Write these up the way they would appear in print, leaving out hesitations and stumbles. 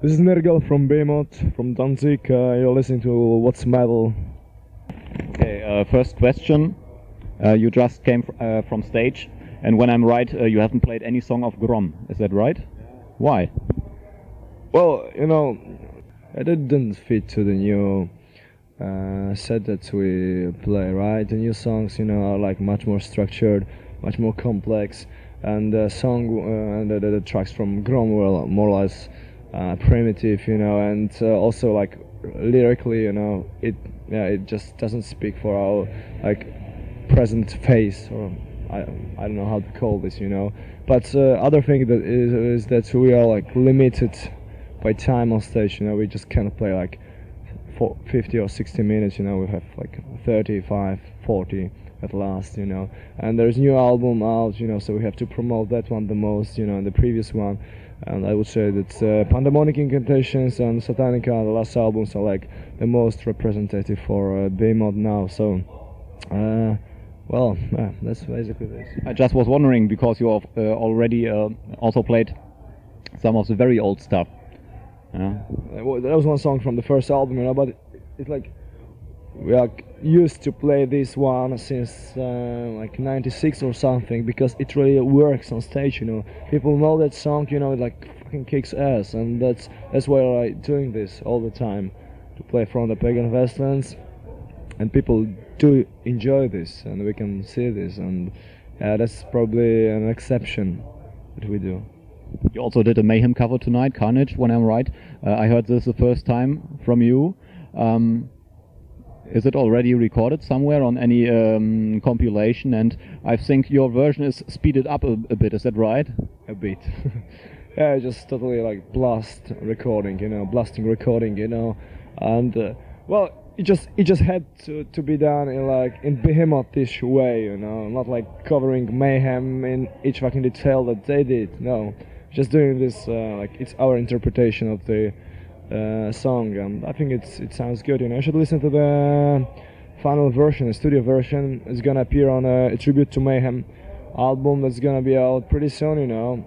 This is Nergal from Behemoth, from Danzig. You're listening to What's Metal. Okay, first question. You just came from stage, and when I'm right, you haven't played any song of Grom. Is that right? Yeah. Why? Well, you know, it didn't fit to the new set that we play, right? The new songs, you know, are like much more structured, much more complex, and the song and the tracks from Grom were more or less primitive, you know, and also like lyrically, you know, it just doesn't speak for our like present phase, or I don't know how to call this, you know. But other thing that is that we are like limited by time on stage, you know. We just can't play like 50 or 60 minutes, you know. We have like 35, 40 at last, you know. And there's new album out, you know, so we have to promote that one the most, you know, and the previous one. And I would say that Pandemonic Incantations and Satanica, the last albums, are like the most representative for Behemoth now. So well, that's basically this. I just was wondering, because you have already also played some of the very old stuff. Yeah. Well, that was one song from the first album, you know, but it's like we are used to play this one since like '96 or something, because it really works on stage, you know. People know that song, you know, it like fucking kicks ass, and that's why I'm like doing this all the time, to play from the Pagan Vastlands. And people do enjoy this, and we can see this, and that's probably an exception that we do. You also did a Mayhem cover tonight, Carnage, when I'm right. I heard this the first time from you. Is it already recorded somewhere on any compilation? And I think your version is speeded up a bit, is that right? A bit. Yeah, just totally like blasting recording, you know, and well, It just had to be done in like in Behemoth-ish way, you know, not like covering Mayhem in each fucking detail that they did. No, just doing this like it's our interpretation of the song, and I think it sounds good. You know, you should listen to the final version, the studio version. It's gonna appear on a Tribute to Mayhem album that's gonna be out pretty soon, you know,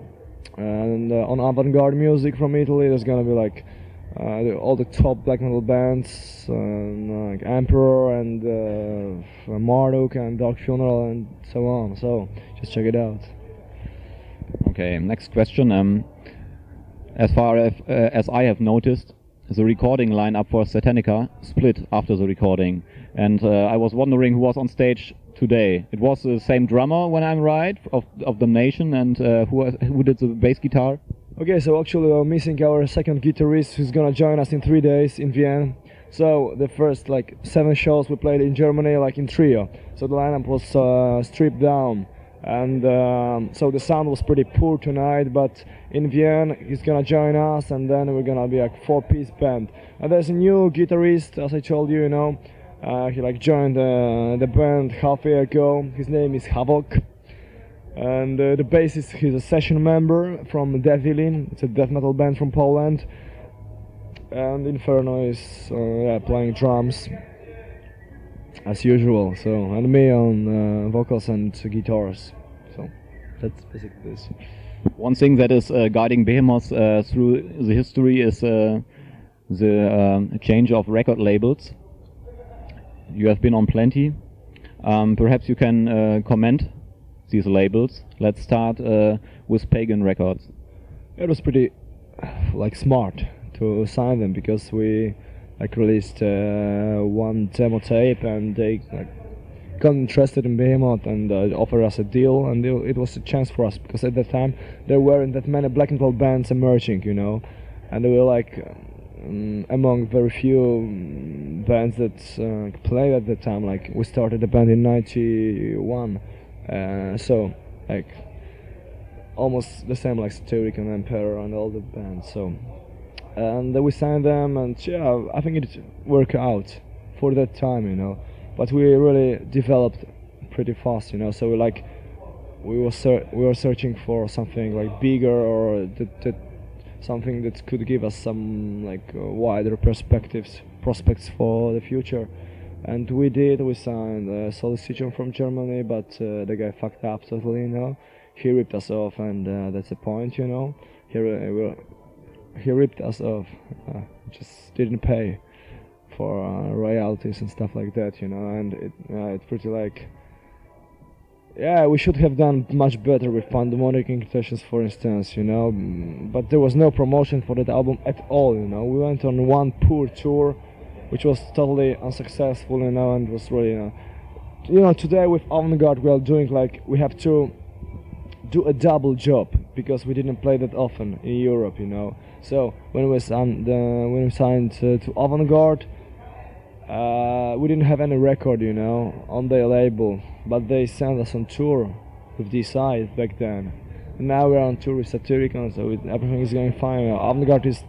and on Avantgarde Music from Italy. There's gonna be like all the top black metal bands, like Emperor and Marduk and Dark Funeral and so on. So just check it out. Okay, next question. As far as I have noticed, the recording lineup for Satanica split after the recording, and I was wondering who was on stage today. It was the same drummer, when I'm right, of Damnation, and who did the bass guitar. Okay, so actually we're missing our second guitarist, who's gonna join us in 3 days in Vienna. So the first like 7 shows we played in Germany like in trio, so the lineup was stripped down, and so the sound was pretty poor tonight. But in Vienna he's gonna join us, and then we're gonna be like 4-piece band. And there's a new guitarist, as I told you, you know. He like joined the band half a year ago. His name is Havok. And the bassist, he's a session member from Devilin, it's a death metal band from Poland. And Inferno is playing drums, as usual, so, and me on vocals and guitars. So, that's basically this. One thing that is guiding Behemoth through the history is the change of record labels. You have been on plenty. Perhaps you can comment these labels. Let's start with Pagan Records. It was pretty like smart to sign them, because we like released one demo tape, and they like got interested in Behemoth and offered us a deal, and it was a chance for us, because at that time there weren't that many black metal bands emerging, you know, and they were like among very few bands that played at that time. Like we started the band in '91. So like almost the same like Satyricon and Emperor and all the bands, so, and we signed them, and yeah, I think it worked out for that time, you know. But we really developed pretty fast, you know, so we were searching for something like bigger, or that something that could give us some like wider prospects for the future. And we did. We signed Solistitium from Germany, but the guy fucked up totally, you know. He ripped us off, and that's a point, you know. He he ripped us off. Just didn't pay for royalties and stuff like that, you know. And it's pretty like, yeah, we should have done much better with Pandemonic Incantations, for instance, you know. But there was no promotion for that album at all, you know. We went on one poor tour, which was totally unsuccessful, you know, and was really, you know, today with Avantgarde we are doing like, we have to do a double job because we didn't play that often in Europe, you know. So when we signed to Avantgarde, we didn't have any record, you know, on their label, but they sent us on tour with D-Side back then. And now we're on tour with Satyricon, so everything is going fine. You know. Avantgarde is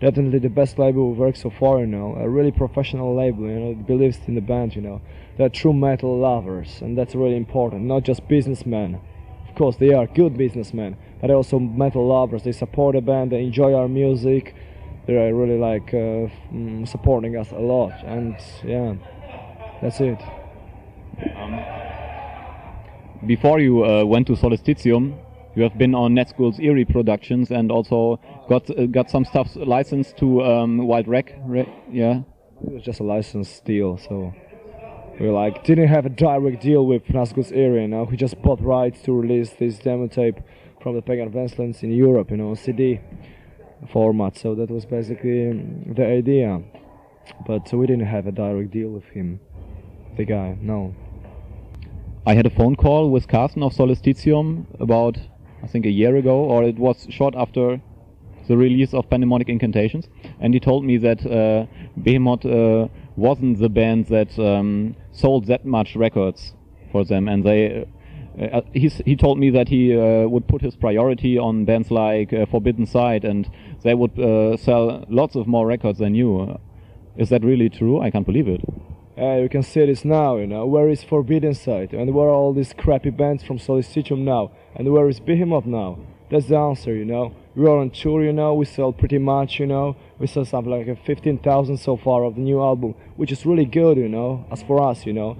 definitely the best label we've worked so far, you know, a really professional label, you know, it believes in the band, you know. They're true metal lovers, and that's really important, not just businessmen. Of course, they are good businessmen, but they're also metal lovers. They support the band, they enjoy our music, they're really like supporting us a lot, and yeah, that's it. Before you went to Solistitium, you have been on Nazgul's Eyrie Productions and also got some stuff licensed to Wild Wreck, yeah? It was just a license deal, so we like didn't have a direct deal with Nazgul's Eyrie, you know? We just bought rights to release this demo tape from the Pagan Vastlands in Europe, you know, CD format, so that was basically the idea. But we didn't have a direct deal with him, the guy, no. I had a phone call with Carsten of Solistitium about, I think, a year ago, or it was short after the release of Pandemonic Incantations, and he told me that Behemoth wasn't the band that sold that much records for them, and they he told me that he would put his priority on bands like Forbidden Site, and they would sell lots of more records than you. Is that really true? I can't believe it. You can see this now, you know, where is Forbidden Site, and where are all these crappy bands from Solistitium now, and where is Behemoth now? That's the answer, you know. We are on tour, you know, we sell pretty much, you know, we sell something like 15,000 so far of the new album, which is really good, you know, as for us, you know.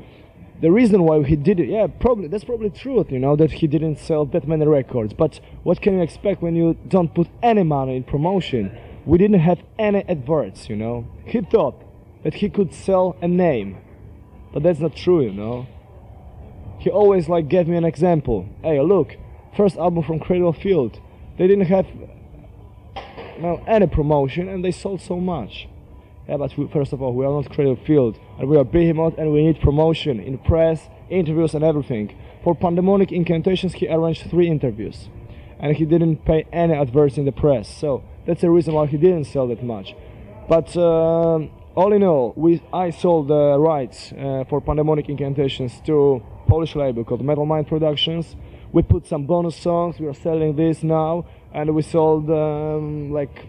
The reason why he did it, yeah, probably, that's probably truth, you know, that he didn't sell that many records, but what can you expect when you don't put any money in promotion? We didn't have any adverts, you know. He thought that he could sell a name, but that's not true, you know. He always like gave me an example. Hey, look, first album from Cradle of Filth, they didn't have, you know, any promotion and they sold so much. Yeah, but we, first of all, we are not Cradle of Filth, and we are Behemoth, and we need promotion in press, interviews and everything. For Pandemonic Incantations he arranged 3 interviews, and he didn't pay any adverts in the press, so that's the reason why he didn't sell that much. But all in all, I sold the rights for Pandemonic Incantations to a Polish label called Metal Mind Productions. We put some bonus songs, we are selling this now, and we sold like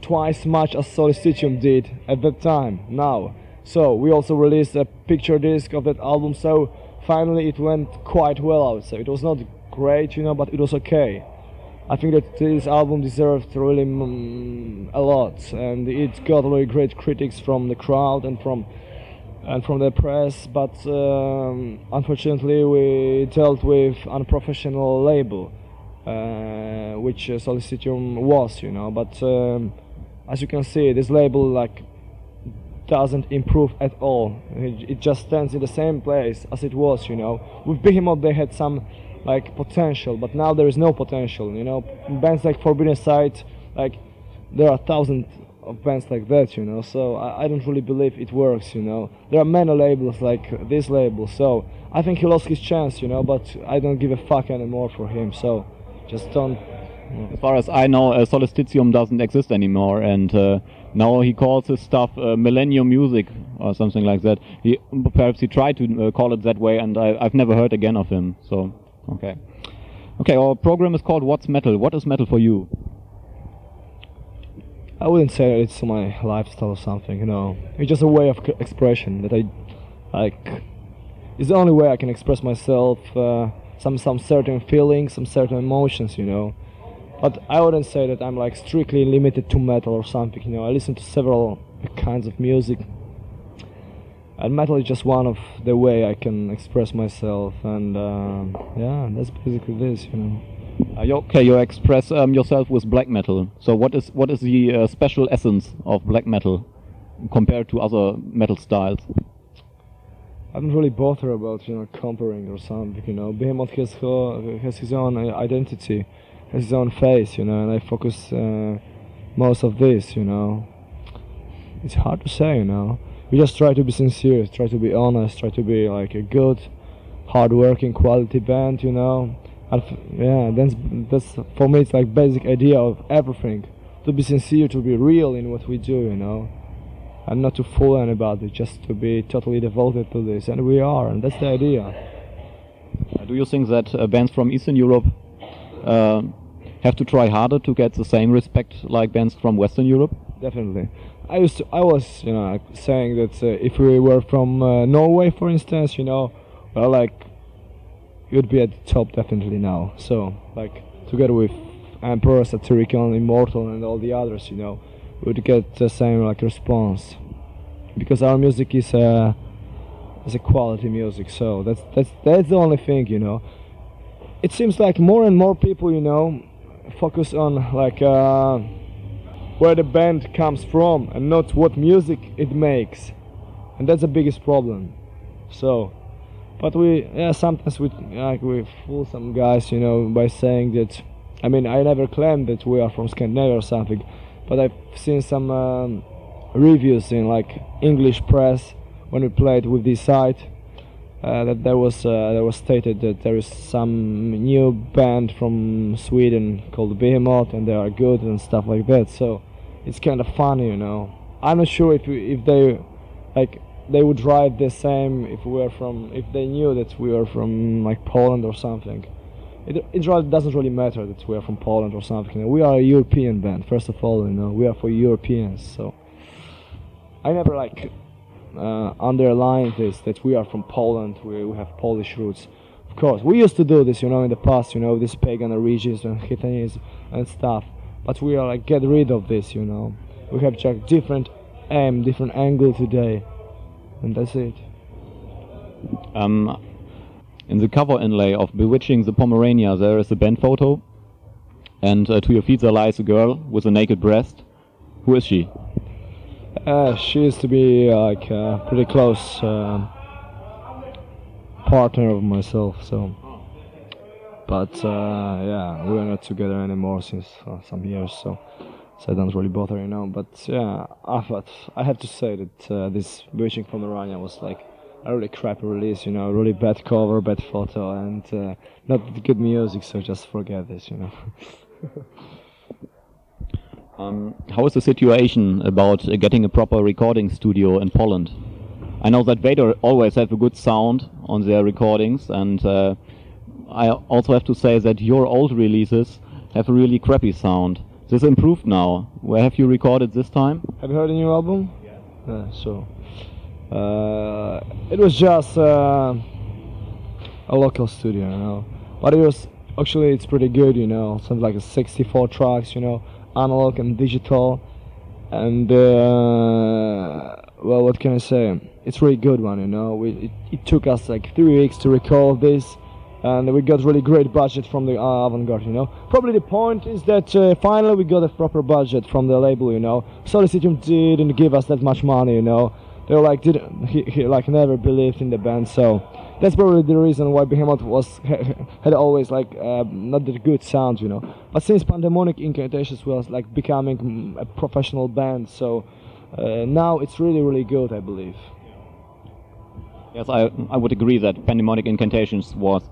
twice much as Solistitium did at that time, now. So we also released a picture disc of that album, so finally it went quite well out. So it was not great, you know, but it was okay. I think that this album deserved really a lot, and it got really great critics from the crowd and from the press, but unfortunately we dealt with unprofessional label, which Solistitium was, you know, but as you can see, this label like doesn't improve at all. It just stands in the same place as it was, you know. With Behemoth they had some like potential, but now there is no potential, you know. Bands like Forbidden Site, like there are thousands of bands like that, you know, so I don't really believe it works, you know. There are many labels like this label, so I think he lost his chance, you know, but I don't give a fuck anymore for him, so just don't, you know. As far as I know, Solistitium doesn't exist anymore, and now he calls his stuff Millennium Music or something like that. Perhaps he tried to call it that way, and I've never heard again of him, so... Okay. Okay, our program is called What's Metal? What is metal for you? I wouldn't say it's my lifestyle or something, you know. It's just a way of expression that I like. It's the only way I can express myself, some certain feelings, some certain emotions, you know. But I wouldn't say that I'm like strictly limited to metal or something, you know. I listen to several kinds of music, and metal is just one of the way I can express myself, and yeah, that's basically this, you know. Okay, you express yourself with black metal. So what is the special essence of black metal compared to other metal styles? I'm not really bothered about, you know, comparing or something, you know. Behemoth has his own identity, has his own face, you know, and I focus most of this, you know. It's hard to say, you know. We just try to be sincere, try to be honest, try to be like a good, hard-working, quality band, you know. And yeah, that's for me. It's like basic idea of everything: to be sincere, to be real in what we do, you know. And not to fool anybody, just to be totally devoted to this, and we are, and that's the idea. Do you think that bands from Eastern Europe have to try harder to get the same respect like bands from Western Europe? Definitely. I was, you know, saying that if we were from Norway, for instance, you know, well, like, you'd be at the top definitely now. So, like, together with Emperor, Satyricon, Immortal, and all the others, you know, would get the same like response, because our music is a quality music. So that's the only thing, you know. It seems like more and more people, you know, focus on like where the band comes from and not what music it makes, and that's the biggest problem. So, but we, yeah, sometimes we fool some guys, you know, by saying that. I mean, I never claimed that we are from Scandinavia or something. But I've seen some reviews in like English press when we played with this site that there was stated that there is some new band from Sweden called Behemoth and they are good and stuff like that. So it's kind of funny, you know. I'm not sure if they like they would write the same if they knew that we were from like Poland or something. It doesn't really matter that we are from Poland or something. We are a European band, first of all, you know. We are for Europeans, so I never like underlined this that we are from Poland. We have Polish roots, of course. We used to do this, you know, in the past, you know, this pagan origins and heathenism and stuff. But we are like get rid of this, you know. We have just different aim, different angle today, and that's it. In the cover inlay of Bewitching the Pomerania, there is a band photo, and to your feet there lies a girl with a naked breast. Who is she? She used to be like a pretty close partner of myself, so. But yeah, we're not together anymore since some years, so I don't really bother, you know. But yeah, I have to say that this Bewitching Pomerania was like a really crappy release, you know, really bad cover, bad photo, and not good music, so just forget this, you know. How is the situation about getting a proper recording studio in Poland? I know that Vader always have a good sound on their recordings, and I also have to say that your old releases have a really crappy sound. This improved now. Where have you recorded this time? Have you heard a new album? Yeah. So. It was just a local studio, you know, but it was actually it's pretty good, you know, something like 64 tracks, you know, analog and digital, and well, what can I say? It's really good one, you know. It took us like 3 weeks to record this, and we got really great budget from the Avantgarde, you know. Probably the point is that finally we got a proper budget from the label, you know. Solistitium didn't give us that much money, you know. They like he like never believed in the band, so that's probably the reason why Behemoth had always like not that good sound, you know. But since Pandemonic Incantations was like becoming a professional band, so now it's really good, I believe. Yes, I would agree that Pandemonic Incantations was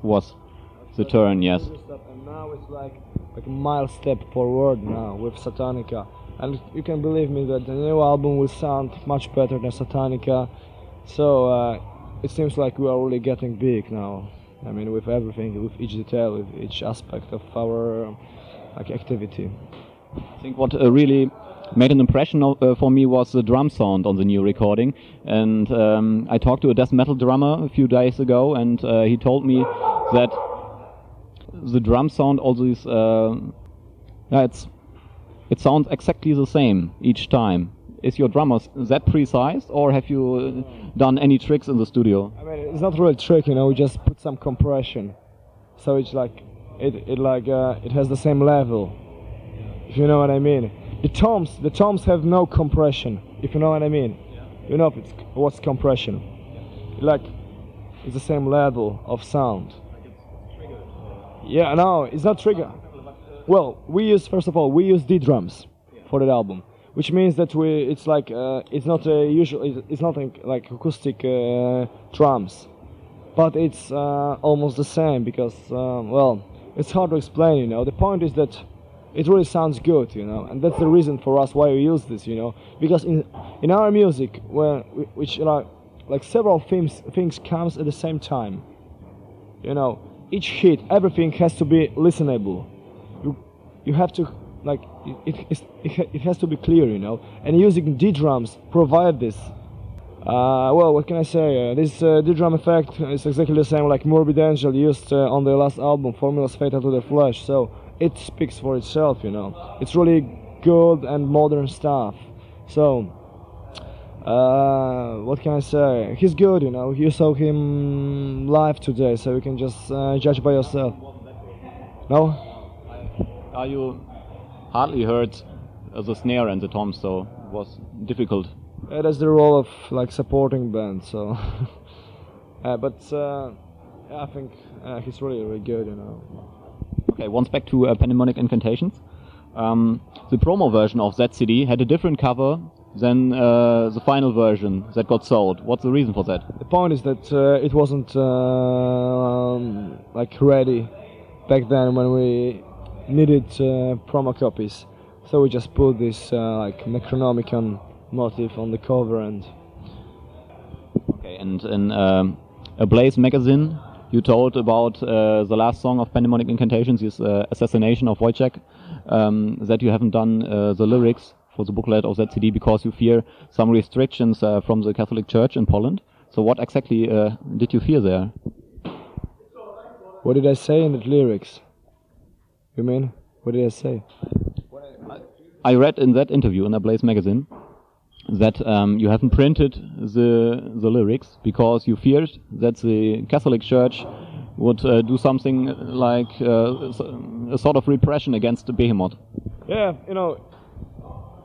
the turn, yes. And now it's like a mile step forward now with Satanica. And you can believe me that the new album will sound much better than Satanica. So it seems like we are really getting big now. I mean, with everything, with each detail, with each aspect of our like activity. I think what really made an impression for me was the drum sound on the new recording. And I talked to a death metal drummer a few days ago, and he told me that the drum sound, all these, it sounds exactly the same each time. Is your drummer that precise, or have you done any tricks in the studio? I mean, it's not really trick, you know, we just put some compression. So it's like it has the same level, if you know what I mean. The toms have no compression, if you know what I mean. You know what's compression. Like, it's the same level of sound. Yeah, no, it's not trigger. Well, we use, first of all, we use D drums for that album, which means that it's like, it's not a usual, it's not like acoustic drums, but it's almost the same because, well, it's hard to explain, you know. The point is that it really sounds good, you know, and that's the reason for us why we use this, you know, because in our music, which you know, like several things comes at the same time, you know, each hit, everything has to be listenable. You have to, like, it has to be clear, you know, and using D drums provide this. Well, what can I say? This D drum effect is exactly the same like Morbid Angel used on their last album, Formula's Fatal to the Flesh, so it speaks for itself, you know. It's really good and modern stuff. So, what can I say? He's good, you know. You saw him live today, so you can just judge by yourself. No? You hardly heard the snare and the tom, so it was difficult. That's the role of like supporting band, so but I think he's really, really good, you know. Okay, once back to Pandemonic Incantations. The promo version of that CD had a different cover than the final version that got sold. What's the reason for that? The point is that it wasn't like ready back then when we needed promo copies, so we just put this like Necronomicon motif on the cover. And okay, and in a Blaze magazine, you told about the last song of Pandemonic Incantations is Assassination of Wojciech, that you haven't done the lyrics for the booklet of that CD because you fear some restrictions from the Catholic Church in Poland. So what exactly did you fear there? What did I say in the lyrics? You mean? What did I say? I read in that interview in a Blaze magazine that you haven't printed the lyrics because you feared that the Catholic Church would do something like a sort of repression against the Behemoth. Yeah, you know,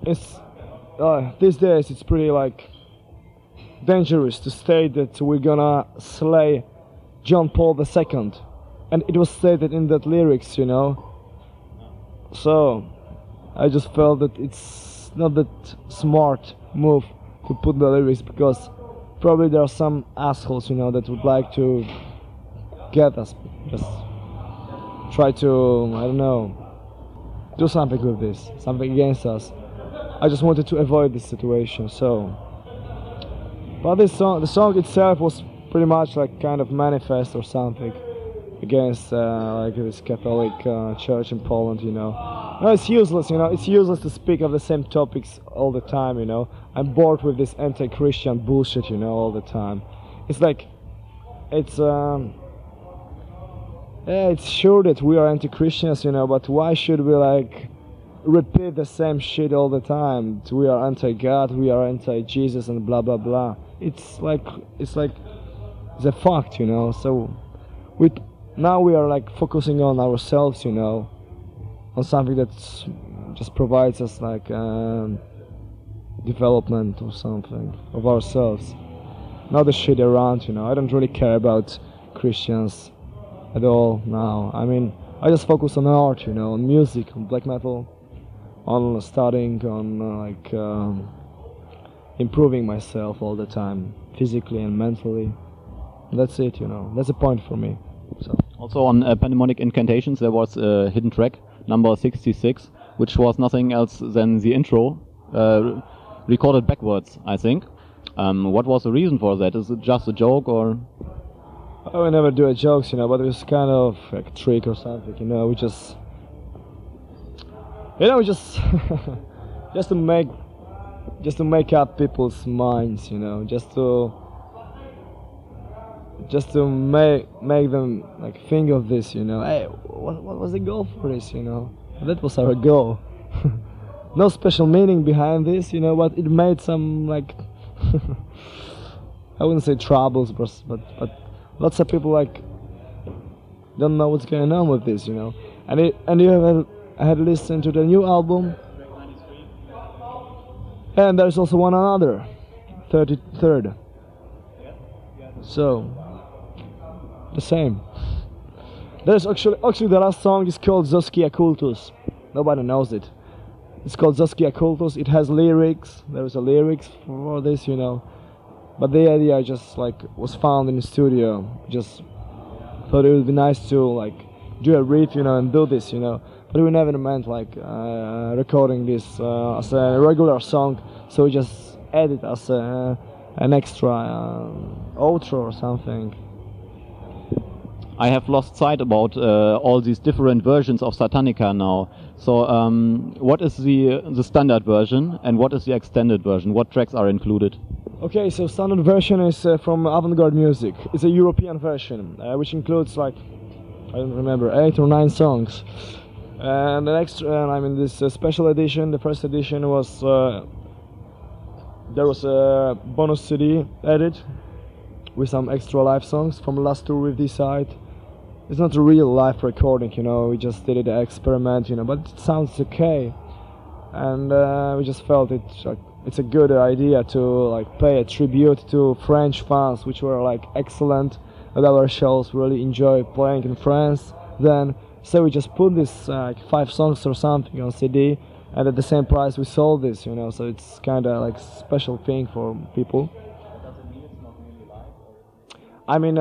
it's these days it's pretty like dangerous to state that we're gonna slay John Paul II, and it was stated in that lyrics, you know. So, I just felt that it's not that smart move to put the lyrics, because probably there are some assholes, you know, that would like to get us, just try to, I don't know, do something with this, something against us. I just wanted to avoid this situation, so. But this song, the song itself was pretty much like kind of manifest or something against like this Catholic Church in Poland, you know. No, it's useless, you know. It's useless to speak of the same topics all the time, you know. I'm bored with this anti-Christian bullshit, you know, all the time. It's like, it's sure that we are anti-Christians, you know, but why should we like repeat the same shit all the time? We are anti-God, we are anti-Jesus, and blah blah blah. It's like the fact, you know. So now we are like focusing on ourselves, you know, on something that just provides us like development or something of ourselves. Not the shit around, you know. I don't really care about Christians at all now. I mean, I just focus on art, you know, on music, on black metal, on studying, on like improving myself all the time, physically and mentally. That's it, you know. That's a point for me. So. Also on Pandemonic Incantations there was a hidden track, number 66, which was nothing else than the intro, recorded backwards, I think. What was the reason for that? Is it just a joke, or...? Oh, we never do jokes, you know, but it was kind of like a trick or something, you know, we just... You know, just... just to make up people's minds, you know, just to make them like think of this, you know. Hey, what was the goal for this, you know? That was our goal. No special meaning behind this, you know, but it made some like I wouldn't say troubles, but lots of people like don't know what's going on with this, you know. And you have had listened to the new album, and there's also one another, 33rd. So the same. There's actually the last song is called Zosky Occultus. Nobody knows it. It's called Zosky Occultus. It has lyrics. There is a lyrics for this, you know. But the idea just like was found in the studio. Just thought it would be nice to like do a riff, you know, and do this, you know. But we never meant like recording this as a regular song. So we just add it as an extra outro or something. I have lost sight about all these different versions of Satanica now. So what is the standard version and what is the extended version? What tracks are included? Okay, so standard version is from Avantgarde Music. It's a European version which includes like, I don't remember, 8 or 9 songs. And the next, I mean this special edition, the first edition was, there was a bonus CD edit with some extra live songs from last tour with this side. It's not a real live recording, you know, we just did an experiment, you know, but it sounds okay. And we just felt it, like, it's a good idea to like pay a tribute to French fans, which were like excellent at our shows, really enjoy playing in France then. So we just put this like 5 songs or something on CD, and at the same price we sold this, you know, so it's kind of like special thing for people. I mean,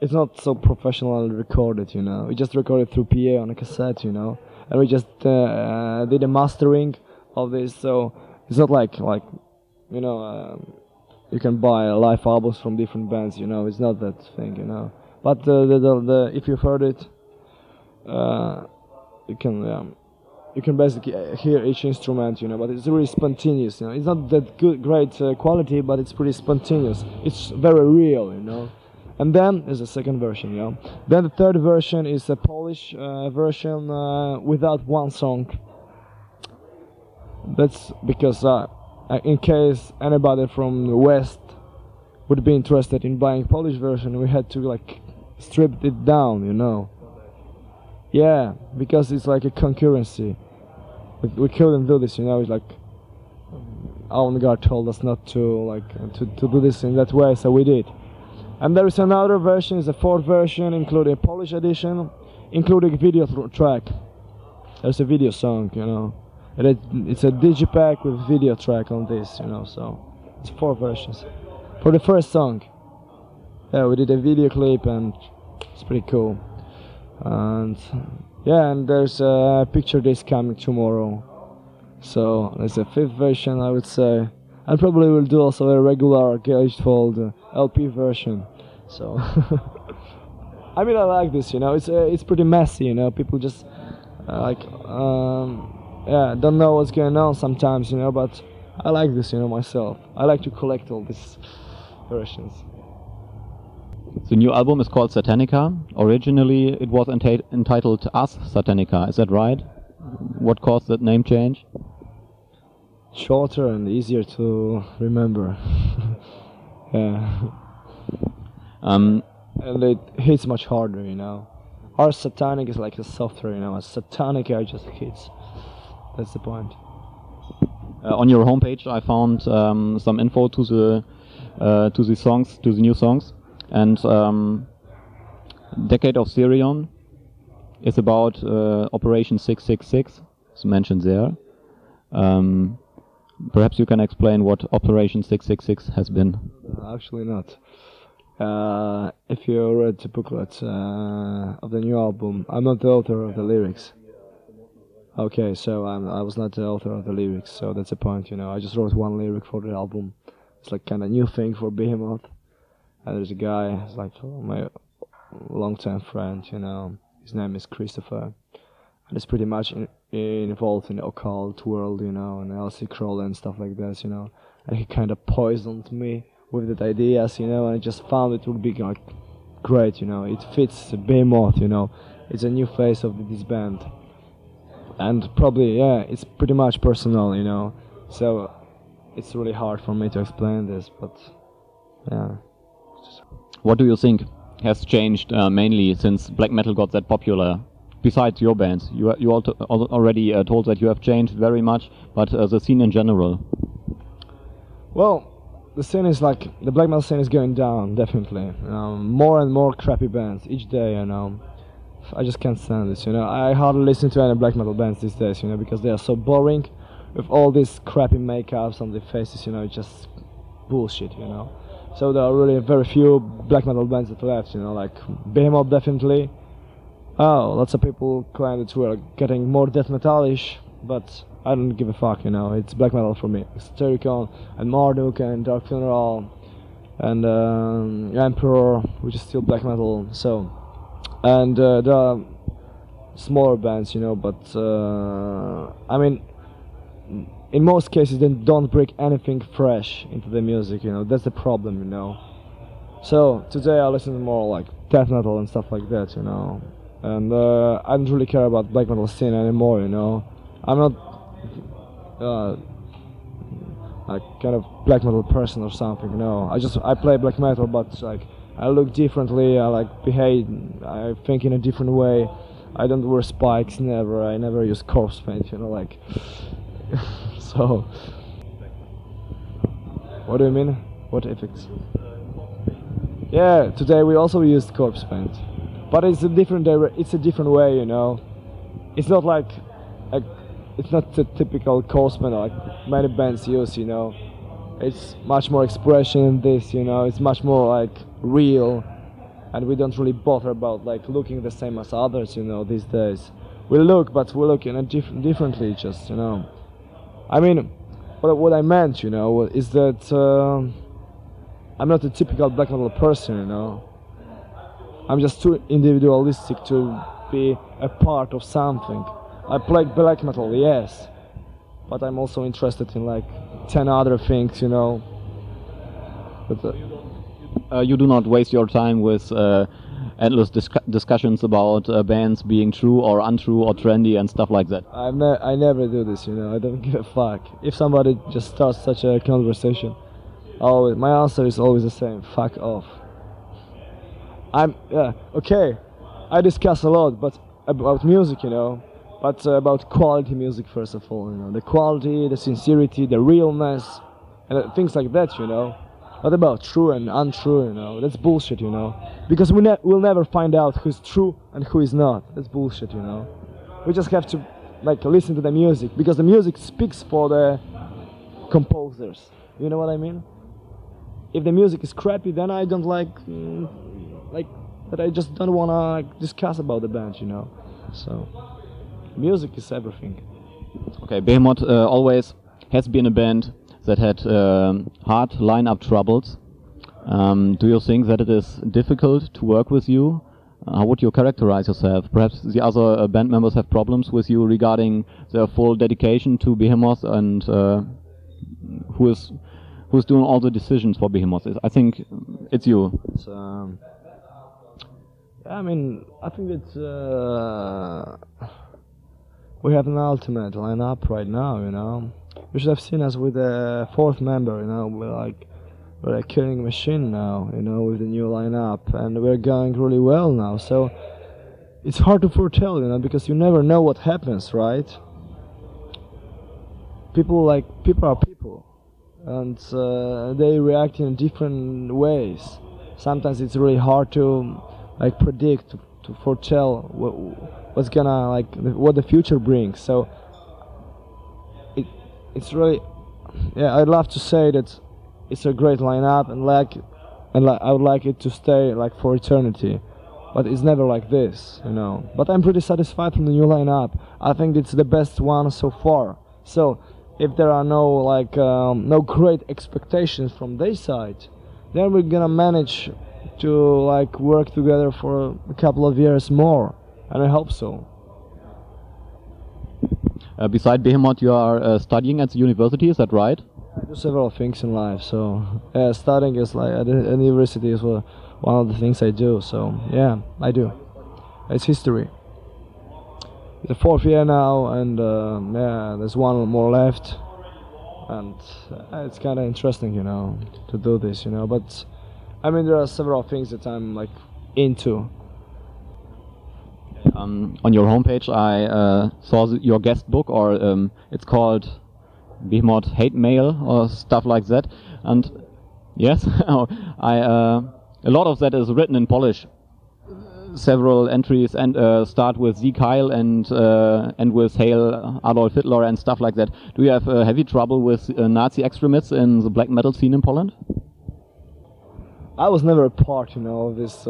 it's not so professionally recorded, you know. We just recorded through PA on a cassette, you know, and we just did a mastering of this. So it's not like you know, you can buy live albums from different bands, you know. It's not that thing, you know. But if you've heard it, you can basically hear each instrument, you know. But it's really spontaneous, you know. It's not that good, great quality, but it's pretty spontaneous. It's very real, you know. And then there's a second version, you know. Then the third version is a Polish version without one song. That's because in case anybody from the West would be interested in buying Polish version, we had to like strip it down, you know. Yeah, because it's like a concurrency. We couldn't do this, you know. It's like Avantgarde told us not to like to do this in that way, so we did. And there is another version, is a fourth version, including a Polish edition, including video track. There's a video song, you know. And it's a digipack with video track on this, you know. So it's 4 versions. For the first song, yeah, we did a video clip, and it's pretty cool. And yeah, and there's a picture disc coming tomorrow, so there's a 5th version, I would say, and probably we'll do also a regular gatefold LP version. So I mean, I like this, you know. It's pretty messy, you know. People just like yeah, don't know what's going on sometimes, you know. But I like this, you know, myself. I like to collect all these versions. The new album is called Satanica. Originally it was entitled Us Satanica, is that right? What caused that name change? Shorter and easier to remember. Yeah. And it hits much harder, you know. Our Satanic is like a software, you know. A Satanica just hits. That's the point. On your homepage I found some info to the new songs. And Decade of Sirion is about Operation 666, it's mentioned there. Perhaps you can explain what Operation 666 has been. Actually not. If you read the booklet of the new album, I'm not the author of the lyrics. Okay, so I was not the author of the lyrics, so that's a point, you know. I just wrote one lyric for the album. It's like kind of new thing for Behemoth. And there's a guy, who's like my long-term friend, you know. His name is Christopher, and he's pretty much involved in the occult world, you know, and LC crawl and stuff like this, you know. And he kind of poisoned me with that ideas, you know. And I just found it would be like great, you know. It fits Behemoth, you know. It's a new face of this band, and probably yeah, it's pretty much personal, you know. So it's really hard for me to explain this, but yeah. What do you think? has changed mainly since black metal got that popular? Besides your bands, you already told that you have changed very much, but the scene in general. Well, the scene is like, the black metal scene is going down, definitely. More and more crappy bands each day, you know. I just can't stand this, you know. I hardly listen to any black metal bands these days, you know, because they are so boring with all these crappy makeups on their faces, you know, it's just bullshit, you know. So there are really very few black metal bands that left, you know, like Behemoth definitely. Oh, lots of people claim that we're getting more death metal-ish, but I don't give a fuck, you know, it's black metal for me. Satyricon and Marduk and Dark Funeral and Emperor, which is still black metal, so... And there are smaller bands, you know, but I mean, in most cases they don't bring anything fresh into the music, you know, that's the problem, you know. So today I listen to more like death metal and stuff like that, you know. And I don't really care about black metal scene anymore, you know. I'm not a kind of black metal person or something, you know. I play black metal, but like I look differently, I like behave, I think in a different way. I don't wear spikes, never. I never use corpse paint, you know, like. So. What do you mean? What effects? Yeah, today we also used corpse paint. But it's a different way, you know. It's not like it's not the typical corpse paint like many bands use, you know. It's much more expression in this, you know, it's much more like real, and we don't really bother about like looking the same as others, you know, these days. We look, but we look, you know, differently, just, you know. I mean, what I meant, you know, is that I'm not a typical black metal person, you know. I'm just too individualistic to be a part of something. I play black metal, yes, but I'm also interested in like 10 other things, you know. But, you do not waste your time with endless discussions about bands being true or untrue or trendy and stuff like that. I never do this, you know. I don't give a fuck. If somebody just starts such a conversation, oh, my answer is always the same: fuck off. Okay, I discuss a lot, but about music, you know, but about quality music first of all, you know, the quality, the sincerity, the realness, and things like that, you know. Not about true and untrue, you know, that's bullshit, you know, because we'll never find out who's true and who is not. That's bullshit, you know. We just have to, like, listen to the music, because the music speaks for the composers, you know what I mean? If the music is crappy, then I don't like that I just don't want to like, discuss about the band, you know. So, music is everything. Okay, Behemoth always has been a band that had hard lineup troubles. Do you think that it is difficult to work with you? How would you characterize yourself? Perhaps the other band members have problems with you regarding their full dedication to Behemoth, and who's doing all the decisions for Behemoth? I think it's you. It's, I mean, I think that we have an ultimate lineup right now, you know. You should have seen us with a fourth member, you know. We're a killing machine now, you know, with the new lineup, and we're going really well now. So it's hard to foretell, you know, because you never know what happens, right? People are people, and they react in different ways. Sometimes it's really hard to like predict, to foretell what's gonna what the future brings. So. It's really, yeah, I'd love to say that it's a great lineup, and I would like it to stay like for eternity, but it's never like this, you know. But I'm pretty satisfied from the new lineup. I think it's the best one so far. So if there are no no great expectations from their side, then we're gonna manage to like work together for a couple of years more, and I hope so. Beside Behemoth, you are studying at the university, is that right? I do several things in life, so studying is like at the university is one of the things I do, so yeah, I do. It's history. It's the fourth year now, and yeah, there's one more left, and it's kind of interesting, you know, to do this, you know, but I mean, there are several things that I'm like into. On your homepage, I saw your guest book, or it's called Behemoth Hate Mail or stuff like that. And yes, a lot of that is written in Polish. Several entries and start with Sieg Heil and end with Hail Adolf Hitler and stuff like that. Do you have heavy trouble with Nazi extremists in the black metal scene in Poland? I was never a part, you know, of this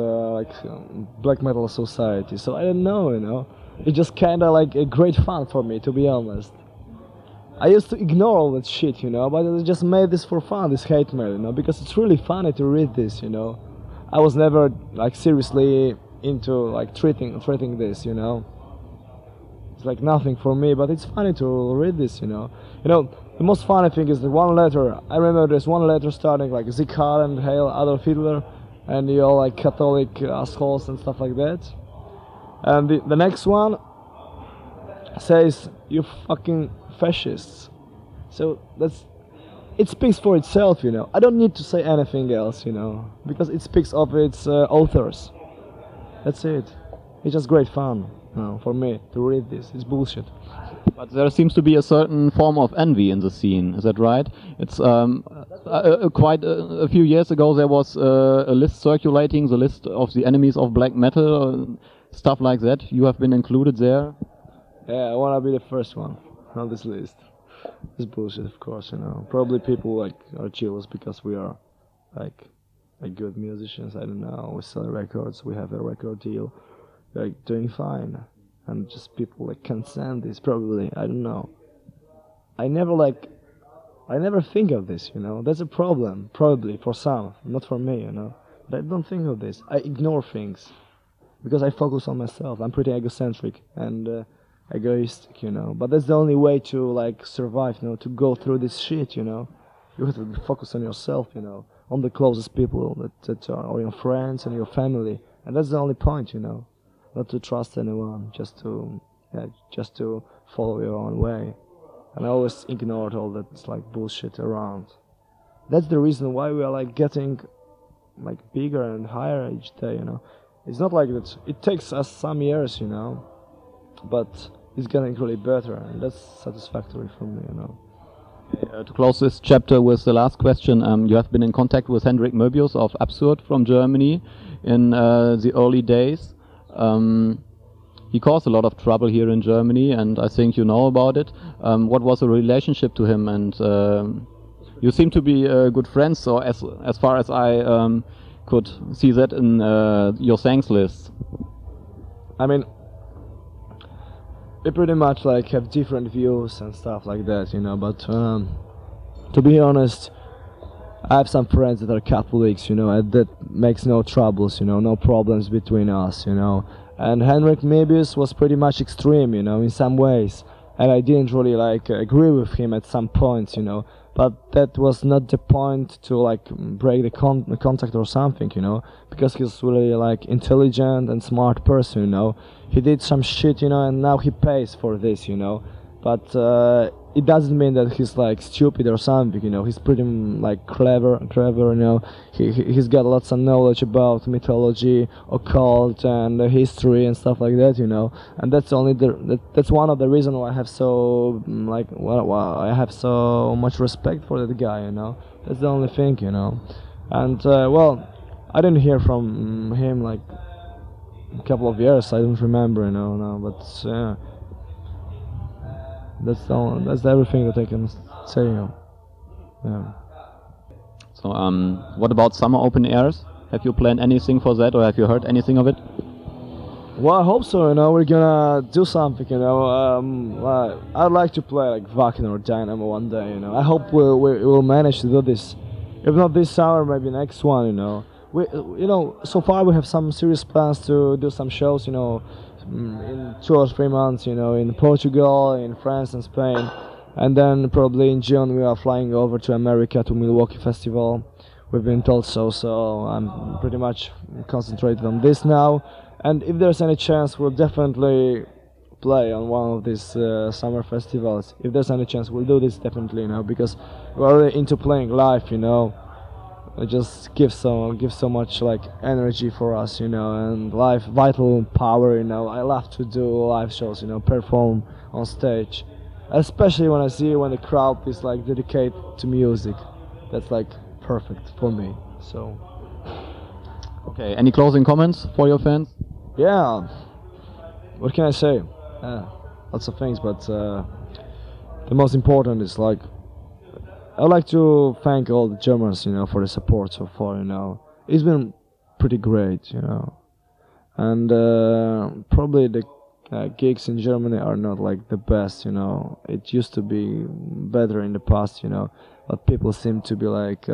black metal society, so I didn't know, you know. It's just kind of like a great fun for me, to be honest. I used to ignore all that shit, you know, but I just made this for fun, this hate mail, you know, because it's really funny to read this, you know. I was never like seriously into like treating this, you know. It's like nothing for me, but it's funny to read this, you know. You know, the most funny thing is the one letter. I remember there's one letter starting like Sieg Heil and Hail Adolf Hitler, and you're like Catholic assholes and stuff like that. And the next one says you fucking fascists. So that's, it speaks for itself, you know. I don't need to say anything else, you know, because it speaks of its authors. That's it. It's just great fun, you know, for me to read this. It's bullshit. But there seems to be a certain form of envy in the scene, is that right? It's quite a few years ago there was a list circulating, the list of the enemies of black metal, stuff like that. You have been included there? Yeah, I want to be the first one on this list. It's bullshit, of course, you know. Probably people like are jealous because we are like good musicians. I don't know. We sell records. We have a record deal. Like doing fine, and just people like can't stand this. Probably, I don't know. I never think of this, you know. That's a problem. Probably for some, not for me, you know. But I don't think of this. I ignore things because I focus on myself. I'm pretty egocentric and. Egoistic, you know, but that's the only way to like survive, you know, to go through this shit, you know. You have to focus on yourself, you know, on the closest people that are, or your friends and your family, and that's the only point, you know, not to trust anyone, just to follow your own way. And I always ignored all that like bullshit around. That's the reason why we are like getting like bigger and higher each day, you know. It's not like that. It takes us some years, you know, but it's getting really better, and that's satisfactory for me, you know. To close this chapter with the last question, you have been in contact with Hendrik Möbus of Absurd from Germany in the early days. He caused a lot of trouble here in Germany, and I think you know about it. What was the relationship to him? And you seem to be good friends, so as far as I could see that in your thanks list. I mean, we pretty much like have different views and stuff like that, you know, but to be honest, I have some friends that are Catholics, you know, and that makes no troubles, you know, no problems between us, you know. And Hendrik Möbus was pretty much extreme, you know, in some ways, and I didn't really like agree with him at some points, you know, but that was not the point to like break the contact or something, you know, because he's really like intelligent and smart person, you know. He did some shit, you know, and now he pays for this, you know. But it doesn't mean that he's like stupid or something, you know. He's pretty like clever, you know. He's got lots of knowledge about mythology, occult, and history and stuff like that, you know. And that's only that's one of the reasons why I have so I have so much respect for that guy, you know. That's the only thing, you know. And well, I didn't hear from him like a couple of years, I don't remember, you know, now, but yeah, that's everything that I can say, you know. Yeah. So, what about summer open airs? Have you planned anything for that, or have you heard anything of it? Well, I hope so, you know, we're gonna do something, you know. I'd like to play like Wagner or Dynamo one day, you know. I hope we'll manage to do this, if not this summer, maybe next one, you know. We, you know, so far we have some serious plans to do some shows, you know, in 2 or 3 months, you know, in Portugal, in France and Spain, and then probably in June we are flying over to America to Milwaukee Festival. We've been told so I'm pretty much concentrated on this now, and if there's any chance we'll definitely play on one of these summer festivals. If there's any chance we'll do this definitely, you know, because we're really into playing live, you know. It just gives so much like energy for us, you know, and life, vital power, you know. I love to do live shows, you know, perform on stage, especially when I see when the crowd is like dedicated to music. That's like perfect for me. So, okay, any closing comments for your fans? Yeah, what can I say? Lots of things, but the most important is like, I'd like to thank all the Germans, you know, for the support so far, you know. It's been pretty great, you know. And probably the gigs in Germany are not like the best, you know. It used to be better in the past, you know. But people seem to be like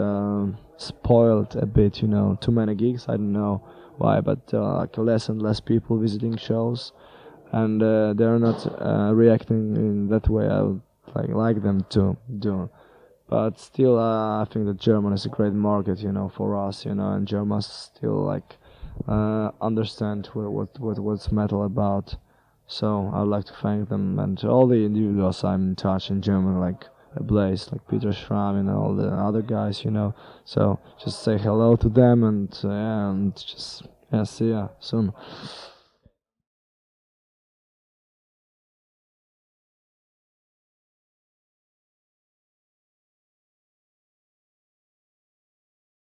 spoiled a bit, you know. Too many gigs, I don't know why, but like less and less people visiting shows. And they're not reacting in that way I would like them to do. But still, I think that Germany is a great market, you know, for us, you know, and Germans still like understand what's metal about. So I'd like to thank them and all the individuals I'm in touch in Germany, like Blaze, like Peter Schramm, and all the other guys, you know. So just say hello to them and just see ya soon.